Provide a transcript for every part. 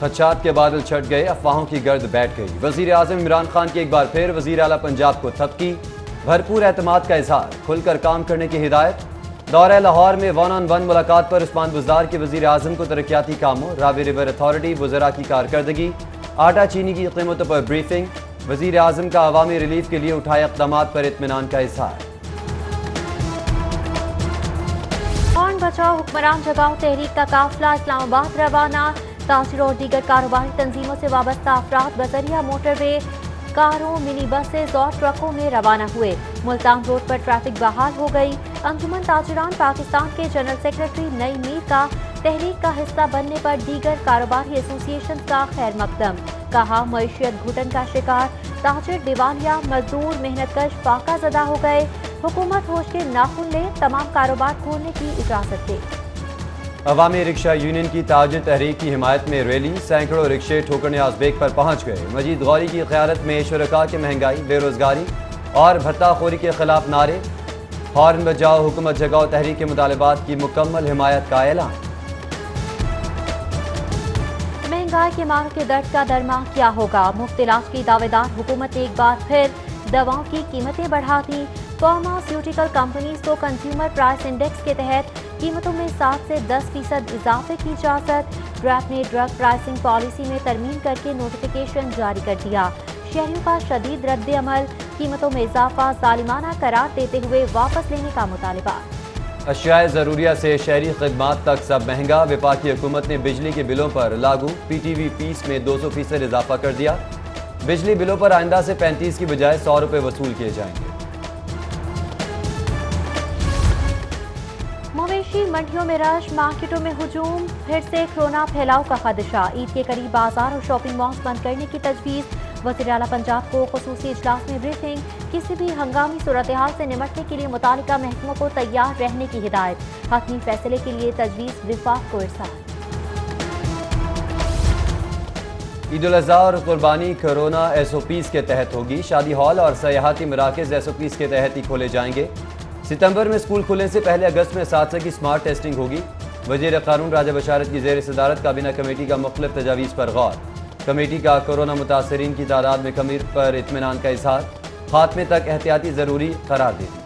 खदशात के बादल छट गए, अफवाहों की गर्द बैठ गई। वजीर आजम इमरान खान की एक बार फिर वजीर आला पंजाब को थपकी, भरपूर एतमाद का इजहार, खुलकर काम करने की हिदायत। दौरे लाहौर में 1-on-1 मुलाकात पर उस्मान बुजदार के वजीर आजम को तरक्याती कामों, रावी रिवर अथॉरिटी, वज़रा की कारकर्दगी, आटा चीनी की कीमतों पर ब्रीफिंग। वजीर आजम का अवामी रिलीफ के लिए उठाए इक़दाम पर इत्मीनान का इजहार। कौन बचाओ हुक्मरान जगाओ तहरीक का काफिला इस्लामाबाद रवाना। तासीर और दीगर कारोबारी तंजीमों से वाबस्ता अफराद बजरिया मोटरवे कारों, मिनी बसेस और ट्रकों में रवाना हुए। मुल्तान रोड पर ट्रैफिक बहाल हो गई। अंजुमन ताजिरान पाकिस्तान के जनरल सेक्रेटरी नई मीर का तहरीक का हिस्सा बनने पर दीगर कारोबारी एसोसिएशन का खैर मकदम। कहा मईशियत घुटन का शिकार, ताजिर दिवालिया, मजदूर मेहनतकश फाकाजदा हो गए। हुकूमत होश के नाखुन ले, तमाम कारोबार खोलने की इजाजत दे। अवामी रिक्शा यूनियन की ताजिर तहरीक की हिमायत में रैली, सैकड़ों रिक्शे ठोकर न्याज़बेग पर पहुंच गए। मजीद गौरी की क़यादत में शुरका के महंगाई, बेरोजगारी और भत्ताखोरी के खिलाफ नारे। हॉर्न बजाओ हुकूमत जगाओ तहरीक के मुतालबात की मुकम्मल हिमायत का ऐलान। महंगाई के मांग के दर्द का दरमा क्या होगा, मुफ्त इलाज की दावेदार हुकूमत एक बार फिर दवाओं की कीमतें बढ़ा दी। फार्मास्यूटिकल कंपनीज को कंज्यूमर प्राइस इंडेक्स के तहत कीमतों में 7 से 10% इजाफे की इजाज़त। ड्रैप ने ड्रग प्राइसिंग पॉलिसी में तरमीम करके नोटिफिकेशन जारी कर दिया। शहरियों का शदीद रद्द अमल, कीमतों में इजाफा जालिमाना करार देते हुए वापस लेने का मुतालबा। अशियाए ज़रूरिया से शहरी खदमात तक सब महंगा। विपाकी हुकूमत ने बिजली के बिलों पर लागू PTV फीस में 200% इजाफा कर दिया। बिजली बिलों पर आइंदा से 35 की बजाय 100 रुपये वसूल किए जाएंगे। मवेशी मंडियों में रश, मार्केटों में हुजूम, फिर से कोरोना फैलाव का खदशा। ईद के करीब बाजार और शॉपिंग मॉल्स बंद करने की तजवीज़। वज़ीर आला पंजाब को ख़ुसूसी इजलास में ब्रीफिंग। किसी भी हंगामी सूरत-ए-हाल से निमटने के लिए मुतालिका महकमों को तैयार रहने की हिदायत। हतमी फैसले के लिए तजवीज़ विफाक को इरसाल। ईद उल अज़हा और कुर्बानी कोरोना SOPs के तहत होगी। शादी हॉल और सयाहती मराकज़ SOPs के तहत ही खोले जाएंगे। सितंबर में स्कूल खुलने से पहले अगस्त में 700 की स्मार्ट टेस्टिंग होगी। वजीर कानून राजा बशारत की जेर सदारत काबीना कमेटी का मुख्तलिफ तजावीज़ पर गौर। कमेटी का कोरोना मुतासरीन की तादाद में कमी पर इत्मीनान का इजहार, खात्मे तक एहतियाती ज़रूरी करार दे दी।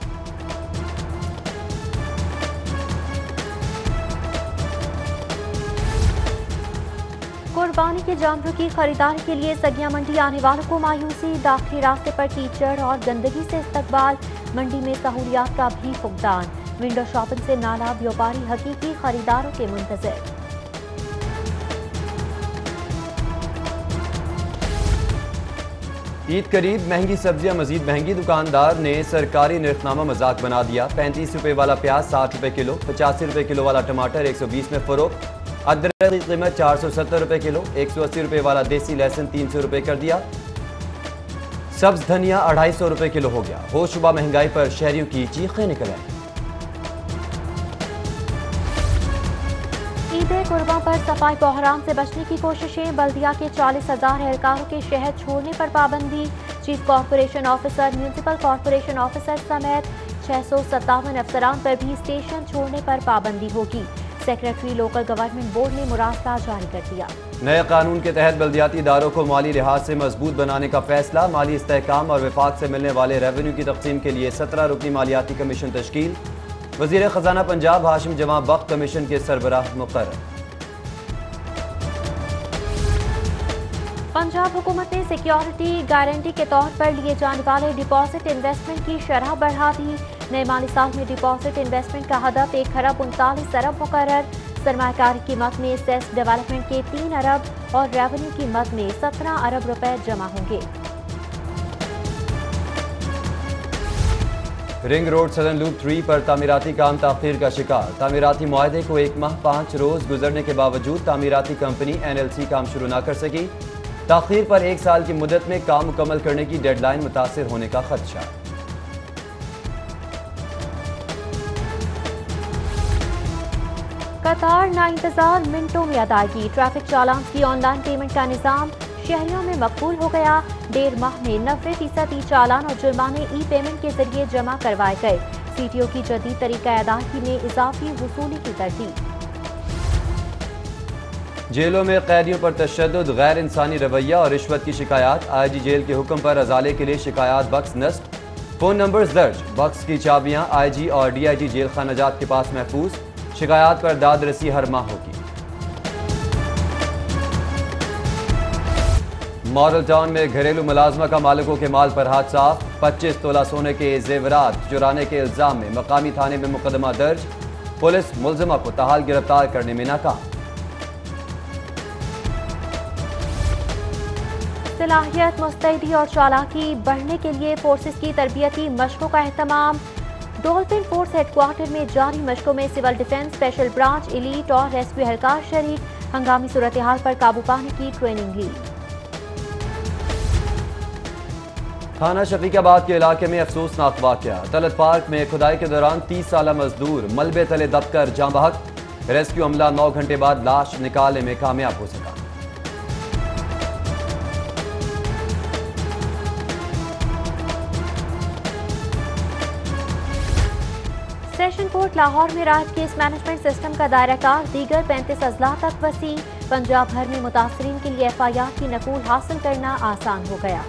कुर्बानी के जानवरों की खरीदारी के लिए सगिया मंडी आने वालों को मायूसी, दाखिली रास्ते पर कीचड़ और गंदगी से इस्तकबाल। मंडी में सहूलियात का भी फुकदान। विंडो शॉपिंग से नाला व्यापारी हकीकी खरीदारों के मुंतजर। ईद करीब महंगी सब्जियां मजीद महंगी, दुकानदार ने सरकारी नर्खनामा मजाक बना दिया। 35 रुपये वाला प्याज 60 रुपये किलो, 85 रुपये किलो वाला टमाटर 120 में फरोख्त। अदरक की कीमत 470 रुपये किलो, 180 रुपये वाला देसी लहसुन 300 रुपये कर दिया। सब्ज धनिया 250 रुपये किलो हो गया। होशुबा महंगाई पर शहरियों की चीखें निकल आई। ईद कुर्बां पर सफाई बहरान से बचने की कोशिशें। बल्दिया के 40,000 एहलकारों के शहर छोड़ने पर पाबंदी। Chief corporation officer, municipal corporation officer समेत 657 अफसरान पर भी स्टेशन छोड़ने पर पाबंदी होगी। सेक्रेटरी लोकल गवर्नमेंट बोर्ड ने मुरासला जारी कर दिया। नए कानून के तहत बल्दियाती इदारों को माली लिहाज से मजबूत बनाने का फैसला। माली इस्तेहकाम और विफाक से मिलने वाले रेवेन्यू की तकसीम के लिए 17 रुकनी मालियाती कमीशन तश्कील। वजीर खजाना पंजाब हाशिम जहां बख्त कमीशन के सरबराह मुकर्रर। पंजाब हुकूमत ने सिक्योरिटी गारंटी के तौर पर लिए जाने वाले डिपॉजिट इन्वेस्टमेंट की शरह बढ़ा दी। नए माली साल में डिपॉजिट इन्वेस्टमेंट का हदफ 1 खरब 39 अरब मुकर्रर। सरमाकारी की मद में सेस डेवलपमेंट के 3 अरब और रेवेन्यू की मद में 17 अरब रुपए जमा होंगे। रिंग रोड सदर्न लूप 3 पर तामीराती काम ताखीर का शिकार। तामीराती मुआहदे को 1 माह 5 रोज़ गुजरने के बावजूद तामीराती कंपनी NLC काम शुरू ना कर सकी। ताखीर पर 1 साल की मुद्दत में काम मुकम्मल करने की डेडलाइन मुतासर होने का खदशा। कतार ना इंतजार, मिनटों में अदायगी। ट्रैफिक चालान की ऑनलाइन पेमेंट का निज़ाम शहरियों में मकबूल हो गया। 1.5 माह में 90% चालान और जुर्माने ई पेमेंट के जरिए जमा करवाए गए। CTO की जदीद तरीका अदायगी में इजाफी वसूली की तरतीब। जेलों में कैदियों पर तशद्दुद, गैर इंसानी रवैया और रिश्वत की शिकायत। IG जेल के हुक्म पर अजाले के लिए शिकायत बक्स नष्ट, फ़ोन नंबर्स दर्ज। बक्स की चाबियां IG और DIG जेल खानाजात के पास महफूज। शिकायत पर दाद रसी हर माह होगी। मॉडल टाउन में घरेलू मुलाजमा का मालिकों के माल पर हाथ साफ। 25 तोला सोने के जेवरात चुराने के इल्जाम में मकामी थाने में मुकदमा दर्ज। पुलिस मुलजमा को ताहाल गिरफ्तार करने में नाकाम। सलाहियत, मुस्तैदी और चालाकी बढ़ने के लिए फोर्सेस की तरबियती मशकों का अहतमाम। डॉल्फिन फोर्स हेडक्वार्टर में जारी मशकों में civil defence special branch, elite और रेस्क्यू एहलकार शरीक। हंगामी सूरत हाल पर काबू पाने की ट्रेनिंग ली। थाना शफीक आबाद के इलाके में अफसोसनाक वाकया। तलत पार्क में खुदाई के दौरान 30 साल मजदूर मलबे तले दबकर जान बहक। रेस्क्यू अमला 9 घंटे बाद लाश निकालने में कामयाब हो सका। सेशन कोर्ट लाहौर में राज केस मैनेजमेंट सिस्टम का दायरा कार दीगर 35 अजला तक वसी। पंजाब भर में मुतासरीन के लिए FIR की नकूल हासिल करना आसान हो गया।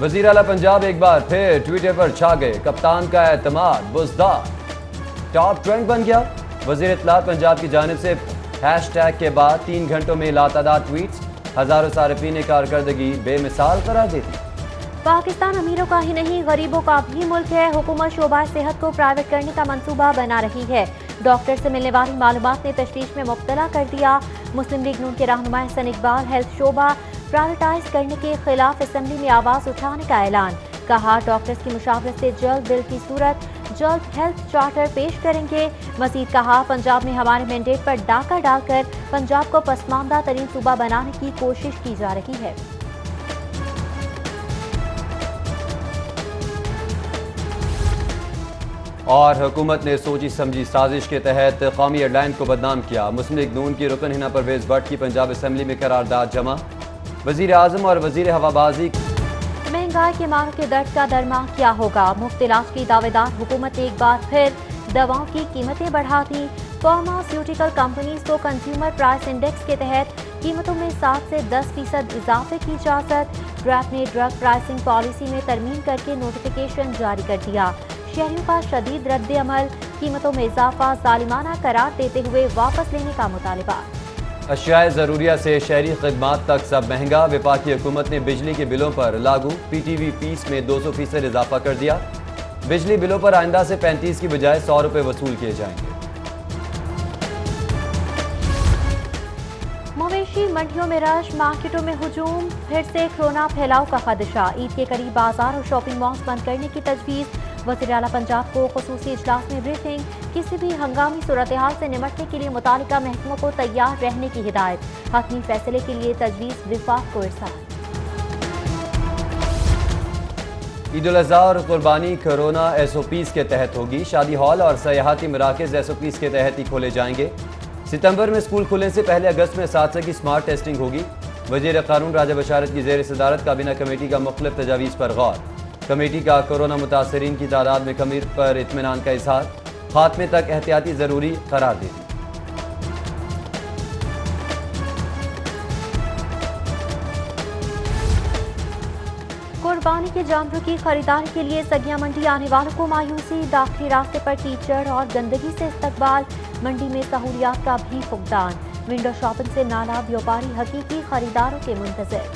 वजीर आला पंजाब एक बार फिर ट्विटर पर छा गए। कप्तान का एतमाद बुज़दार टॉप ट्रेंड बन गया। वजीर इत्तलात पंजाब की जानिब से हैशटैग के बाद 3 घंटों में लातादाद ट्वीट्स। हजारों सार्फिन ने कारकर्दगी बेमिसाल करार दी। पाकिस्तान अमीरों का ही नहीं गरीबों का भी मुल्क है। हुकूमत शोबा सेहत को प्राइवेट करने का मंसूबा बना रही है। डॉक्टर से मिलने वाली मालूमात ने तशवीश में मुब्तला कर दिया। मुस्लिम लीग नून के रहनुमा सैन इकबाल हेल्थ शोबा प्राइवेटाइज करने के खिलाफ असम्बली में आवाज़ उठाने का ऐलान। कहा डॉक्टर्स की मुशावरत से जल्द बिल की सूरत, जल्द हेल्थ चार्टर पेश करेंगे। मजीद कहा पंजाब में हमारे मैंडेट पर डाका डालकर पंजाब को पसमानदा तरीन सूबा बनाने की कोशिश की जा रही है। और हुकूमत ने सोची समझी साजिश के तहत कौमी एयरलाइन को बदनाम किया। मुस्लिम लीग नून की रुकन हिना परवेज बट की पंजाब असम्बली में करारदाद जमा। वजीर आजम और वजीर हवाबाजी। महंगाई के मांग के दर्द का दरमा क्या होगा। मुफ्त इलाज की दावेदार हुकूमत एक बार फिर दवाओं की कीमतें बढ़ा दी। फार्मास्यूटिकल कंपनीज को कंज्यूमर प्राइस इंडेक्स के तहत कीमतों में 7 से 10% इजाफे की इजाज़त। DRAP ने ड्रग प्राइसिंग पॉलिसी में तरमीम करके नोटिफिकेशन जारी कर दिया। शहरियों का शदीद रद्द अमल, कीमतों में इजाफा जालिमाना करार देते हुए वापस लेने का मुतालबा। अशियाए ज़रूरिया से शहरी खदमात तक सब महंगा। विपाकी हुकूमत ने बिजली के बिलों पर लागू PTV फीस में 200% इजाफा कर दिया। बिजली बिलों पर आइंदा से 35 की बजाय 100 रुपये वसूल किए जाएंगे। मवेशी मंडियों में रश, मार्केटों में हुजूम। फिर से कोरोना फैलाव का खदशा। ईद के करीब बाजार और शॉपिंग मॉल्स बंद करने की तजवीज़। वज़ीर-ए-आला पंजाब को ख़ुसूसी इजलास में ब्रीफिंग। किसी भी हंगामी सूरत-ए-हाल से निमटने के लिए मुतालिका महकमों को तैयार रहने की हिदायत। हतमी फैसले के लिए तजवीज़ विफाक को इरसाल। ईद-उल-अज़हा और कुर्बानी कोरोना SOPs के तहत होगी। शादी हॉल और सयाहती मराकज़ SOPs के तहत ही खोले जाएंगे। सितंबर में स्कूल खुलने से पहले अगस्त में साथ की स्मार्ट टेस्टिंग होगी। वज़ीर कानून राजा बशारत की ज़ेर सदारत काबीना कमेटी का मुख्तलिफ तजावीज़ पर गौर। कमेटी का कोरोना मुतासरीन की तादाद में कमी पर इत्मीनान का इजहार। खात्मे तक एहतियाती ज़रूरी करार दे दी। कुर्बानी के जानवरों की खरीदारी के लिए सगिया मंडी आने वालों को मायूसी। दाखिली रास्ते पर कीचड़ और गंदगी से इस्तकबाल। मंडी में सहूलियात का भी फुकदान। विंडो शॉपिंग से नाला व्यापारी हकीकी खरीदारों के मुंतजर।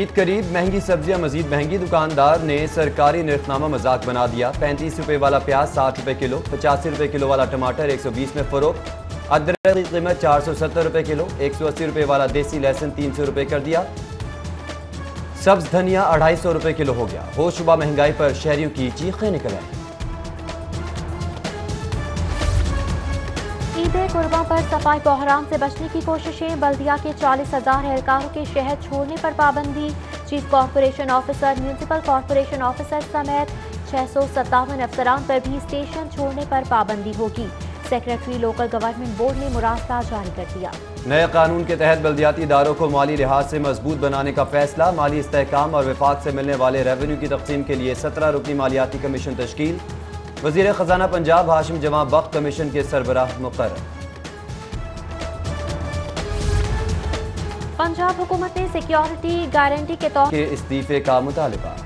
ईद करीब, महंगी सब्जियां मजीद महंगी। दुकानदार ने सरकारी निर्खनामा मजाक बना दिया। 35 रुपये वाला प्याज 60 रुपये किलो, 85 रुपये किलो वाला टमाटर 120 में फरोख्त। अदरक की कीमत 470 रुपये किलो, 180 रुपये वाला देसी लहसुन 300 रुपये कर दिया। सब्ज धनिया 250 रुपये किलो हो गया। होशुबा महंगाई पर शहरियों की चीखें निकल आई। कुर्बां पर सफाई बहरान से बचने की कोशिशें। बल्दिया के 40,000 एहलकारों के शहर छोड़ने पर पाबंदी। Chief corporation officer, municipal corporation officer समेत 657 अफसरान पर भी स्टेशन छोड़ने पर पाबंदी होगी। सेक्रेटरी लोकल गवर्नमेंट बोर्ड ने मुरासला जारी कर दिया। नए कानून के तहत बल्दियाती इदारों को माली लिहाज से मजबूत बनाने का फैसला। माली इस्तेहकाम और वफाक से मिलने वाले रेवेन्यू की तकसीम के लिए 17 रुकनी मालियाती कमीशन तश्कील। वजीर खजाना पंजाब हाशिम जहां बख्त कमीशन के सरबराह मुकर्रर। पंजाब हुकूमत ने सिक्योरिटी गारंटी के तौर पर इस्तीफे का मुतालबा।